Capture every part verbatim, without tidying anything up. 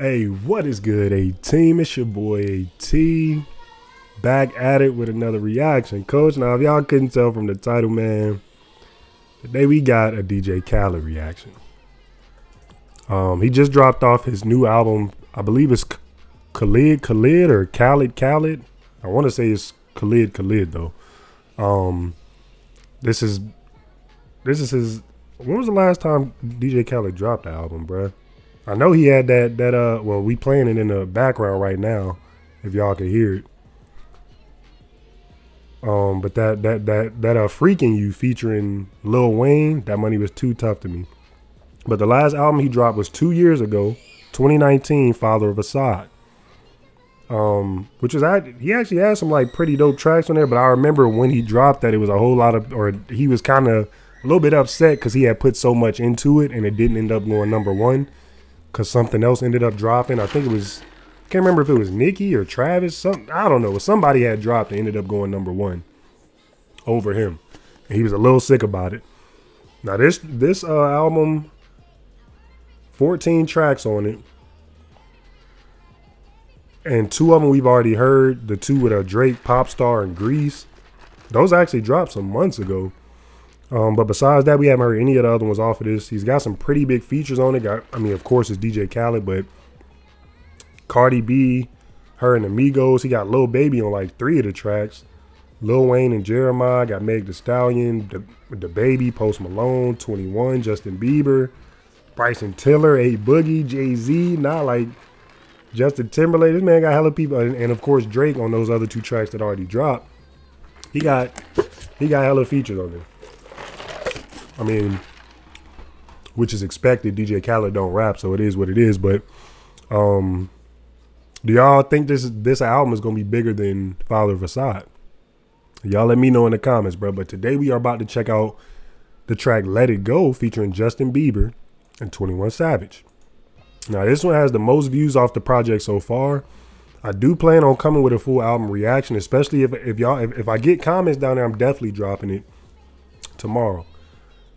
Hey, what is good, A-Team? It's your boy A T, back at it with another reaction, coach. Now, if y'all couldn't tell from the title, man, today we got a D J Khaled reaction. Um, he just dropped off his new album. I believe it's Khaled Khaled or Khaled Khaled. I want to say it's Khaled Khaled though. Um, this is this is his. When was the last time D J Khaled dropped the album, bruh? I know he had that, that, uh, well, we playing it in the background right now, if y'all can hear it. Um, but that, that, that, that, uh, Freakin' You featuring Lil Wayne, That Money Was Too Tough to Me. But the last album he dropped was two years ago, twenty nineteen, Father of Asahd. Um, which is, he actually had some, like, pretty dope tracks on there, but I remember when he dropped that, it was a whole lot of, or he was kind of a little bit upset because he had put so much into it and it didn't end up going number one. Cause something else ended up dropping. I think it was, I can't remember if it was Nicki or Travis. Some I don't know. Somebody had dropped and ended up going number one over him. And he was a little sick about it. Now this this uh, album, fourteen tracks on it, and two of them we've already heard. The two with a Drake, Pop Star, and Grease. Those actually dropped some months ago. Um, but besides that, we haven't heard any of the other ones off of this. He's got some pretty big features on it. Got, I mean, of course, it's D J Khaled, but Cardi B, her and Amigos. He got Lil Baby on like three of the tracks. Lil Wayne and Jeremiah. Got Meg Thee Stallion, the, the Baby, Post Malone, twenty-one, Justin Bieber, Bryson Tiller, A Boogie, Jay Z. Not like Justin Timberlake. This man got hella people, and, and of course Drake on those other two tracks that already dropped. He got he got hella features on there. I mean, which is expected. D J Khaled don't rap, so it is what it is. But um, do y'all think this this album is gonna be bigger than Father of Asahd? Y'all let me know in the comments, bro. But today we are about to check out the track "Let It Go" featuring Justin Bieber and twenty-one Savage. Now this one has the most views off the project so far. I do plan on coming with a full album reaction, especially if if y'all if, if I get comments down there, I'm definitely dropping it tomorrow.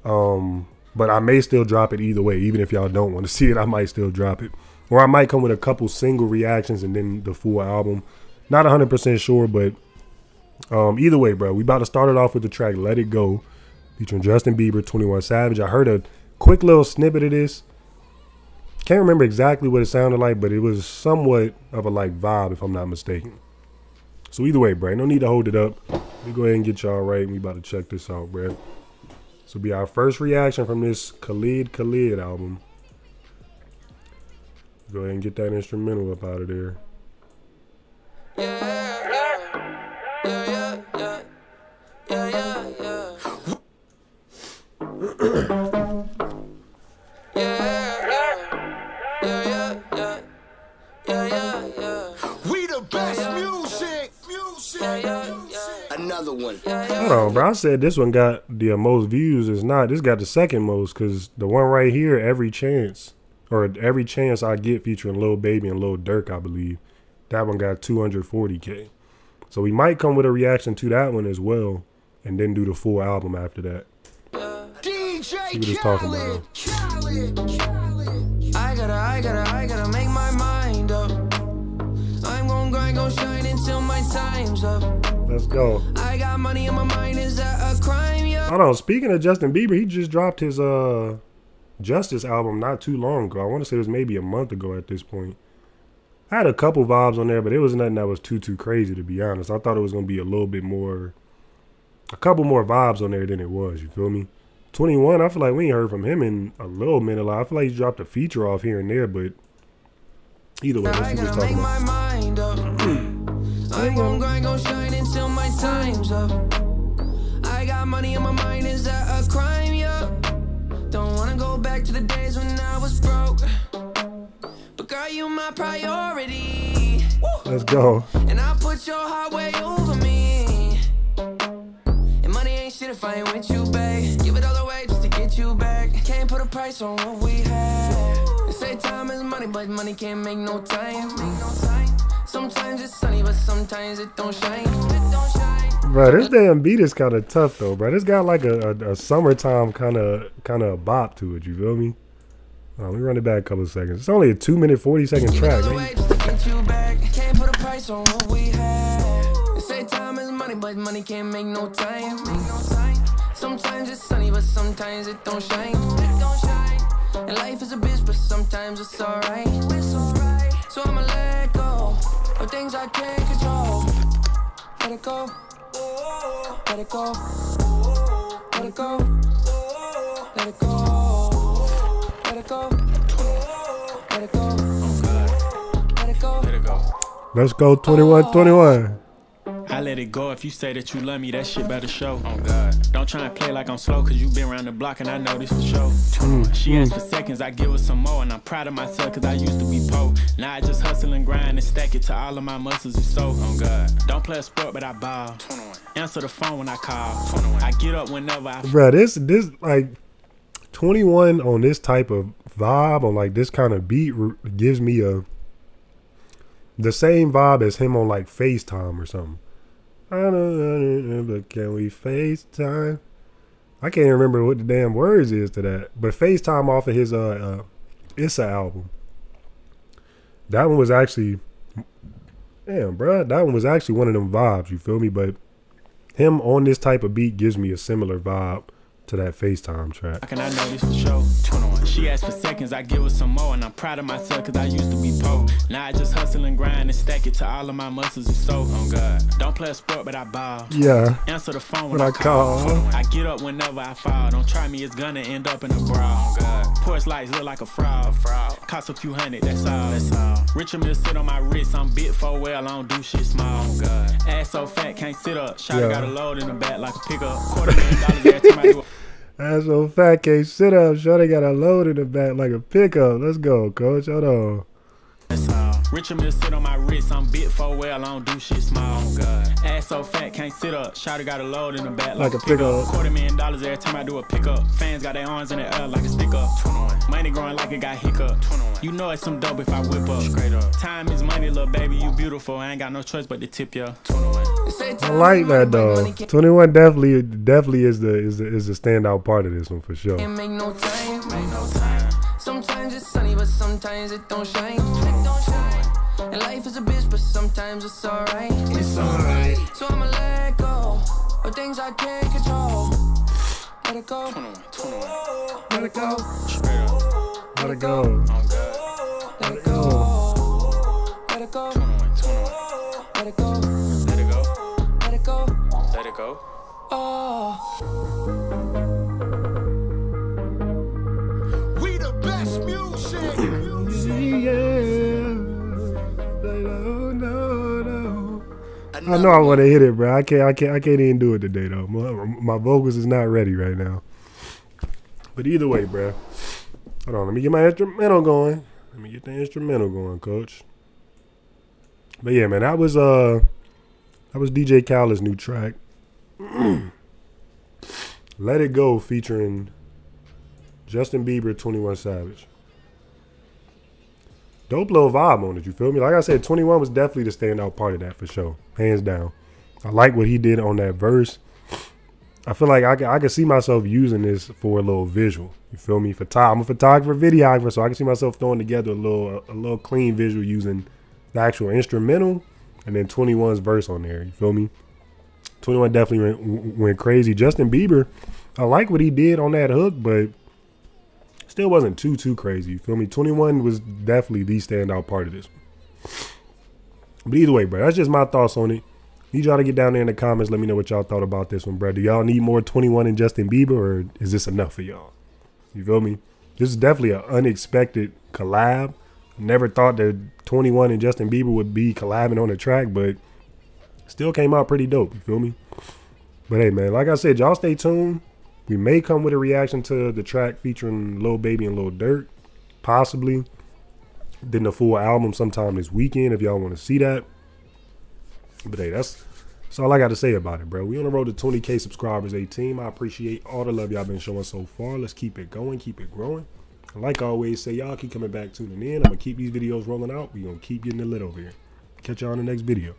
Um, but I may still drop it either way. Even if y'all don't want to see it, I might still drop it, or I might come with a couple single reactions and then the full album. Not one hundred percent sure, but um, either way, bro, we about to start it off with the track "Let It Go" featuring Justin Bieber, twenty-one Savage. I heard a quick little snippet of this. Can't remember exactly what it sounded like, but it was somewhat of a like vibe, if I'm not mistaken. So either way, bro, no need to hold it up. Let me go ahead and get y'all right. We about to check this out, bro. This will be our first reaction from this Khaled Khaled album. Go ahead and get that instrumental up out of there. Yeah, yeah, yeah, yeah, yeah, yeah. Another one. Hold on, bro. I said this one got the most views. It's not. This got the second most, because the one right here, Every Chance, or Every Chance I Get featuring Lil Baby and Lil Durk, I believe. That one got two hundred forty K. So we might come with a reaction to that one as well, and then do the full album after that. D J Khaled, talking about. Khaled, Khaled. I gotta, I gotta, I gotta make my mind up. I'm gonna grind, gonna shine until my time's up. Let's go. I got money in my mind. Is that a crime? Yeah. Hold on. Speaking of Justin Bieber, he just dropped his uh Justice album not too long ago. I want to say it was maybe a month ago at this point. I had a couple vibes on there, but it was nothing that was too too crazy, to be honest. I thought it was gonna be a little bit more, a couple more vibes on there than it was. You feel me? twenty-one. I feel like we ain't heard from him in a little minute. Like, I feel like he dropped a feature off here and there, but either way, let's just talk about. I'm gonna grind, gonna shine until my time's up. I got money in my mind, is that a crime? Yeah. Don't wanna go back to the days when I was broke. But girl, you my priority. Let's go. And I put your heart way over me. And money ain't shit if I ain't with you, babe. Give it all away just to get you back. Can't put a price on what we had. They say time is money, but money can't make no time. Make no time. Sometimes it's sunny, but sometimes it don't shine. It don't shine. Bro, this damn beat is kind of tough though, bro. It's got like a, a, a summertime kind of kind of bop to it. You feel me? Hold on, let me run it back a couple of seconds. It's only a two minute forty second track, man. Sometimes it's sunny, but sometimes it don't shine. And life is a bitch, but sometimes it's alright. So I'ma let go of things I can't control. Let it go. Let it go. Let it go. Let it go. Let it go. Let it go. Let it go. Let it go. Let's go, twenty-one, twenty-one. I let it go. If you say that you love me, that shit better show. Oh God. Don't try and play like I'm slow, cause you been around the block and I know this for sure. Mm, she mm. asked for seconds, I give her some more. And I'm proud of myself, cause I used to be poor. Now I just hustle and grind and stack it to all of my muscles and soul. Oh God. Don't play a sport, but I ball. Answer the phone when I call. I get up whenever I... Bruh, this, this, like, twenty-one on this type of vibe, on like this kind of beat, gives me a... the same vibe as him on like FaceTime or something. I don't know, but can we FaceTime? I can't remember what the damn words is to that. But FaceTime off of his uh, uh Issa album. That one was actually, damn, bro. That one was actually one of them vibes. You feel me? But him on this type of beat gives me a similar vibe to that FaceTime track. How can I know this for sure? She asked for seconds, I give her some more. And I'm proud of myself, cause I used to be poor. Now I just hustle and grind and stack it to all of my muscles and soul. Oh God. Don't play a sport, but I bow. Yeah. Answer the phone when, when I call. call. I get up whenever I fall. Don't try me, it's gonna end up in a brawl. Oh God. Porch lights look like a fraud. fraud. Cost a few hundred, that's all. That's all. Richard Mille sit on my wrist. I'm bit for well, I don't do shit small. Oh God. Ass so fat, can't sit up. Shot yeah. got a load in the back like a pickup. Quarter million dollars every time I do. That's so fat, can't sit up. Shorty got a load in the back like a pickup. Let's go, coach. Hold on. That's all. Richard Mille sit on my wrist. I'm bit for well. I don't do shit small. Oh God. Ass so fat, can't sit up. Shorty got a load in the back like, like a pickup. Pick Quarter million dollars every time I do a pickup. Fans got their arms in the air like a stick up. Money growing like it got hiccup. You know it's some dope if I whip up. Straight up. Time is money, little baby. You beautiful. I ain't got no choice but to tip ya. I like that though. twenty-one definitely, definitely is the is the, is the standout part of this one for sure. Make no time, make no time. Sometimes it's sunny, but sometimes it don't shine. It don't shine. And life is a bitch, but sometimes it's alright. It's alright. So I'ma let go of things I can't control. Let it go. Let it go. Let it go. Let it go. Let it go. Let it go. Go. Oh. We the best music. music. Yeah. No, no, no. I know I want to hit it, bro. I can't. I can't. I can't even do it today, though. My, my vocals is not ready right now. But either way, bro. Hold on. Let me get my instrumental going. Let me get the instrumental going, coach. But yeah, man. That was uh. That was D J Khaled's new track. Let It Go featuring Justin Bieber, twenty-one Savage. Dope little vibe on it, you feel me? Like I said, twenty-one was definitely the standout part of that for sure, hands down. I like what he did on that verse. I feel like I can, I can see myself using this for a little visual, you feel me? Phot- I'm a photographer, videographer, so I can see myself throwing together a little, a little clean visual using the actual instrumental and then twenty-one's verse on there, you feel me? twenty-one definitely went, went crazy. Justin Bieber, I like what he did on that hook, but still wasn't too, too crazy. You feel me? twenty-one was definitely the standout part of this. But either way, bro, that's just my thoughts on it. Need y'all to get down there in the comments. Let me know what y'all thought about this one, bro. Do y'all need more twenty-one and Justin Bieber, or is this enough for y'all? You feel me? This is definitely an unexpected collab. Never thought that twenty-one and Justin Bieber would be collabing on the track, but... still came out pretty dope, you feel me? But hey, man, like I said, y'all stay tuned. We may come with a reaction to the track featuring Lil Baby and Lil Durk, possibly. Then the full album sometime this weekend if y'all want to see that. But hey, that's, that's all I got to say about it, bro. We on the road to twenty K subscribers, eighteen. I appreciate all the love y'all been showing so far. Let's keep it going, keep it growing. And like I always say, y'all keep coming back, tuning in. I'm going to keep these videos rolling out. We're going to keep getting a lit over here. Catch y'all in the next video.